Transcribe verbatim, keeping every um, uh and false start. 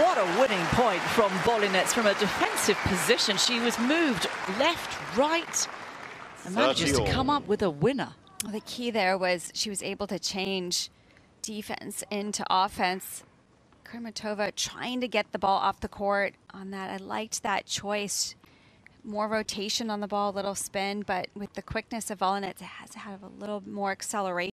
What a winning point from Volynets from a defensive position. She was moved left, right, and manages to come up with a winner. Well, the key there was she was able to change defense into offense. Krematova trying to get the ball off the court on that. I liked that choice. More rotation on the ball, a little spin, but with the quickness of Volynets, it has to have a little more acceleration.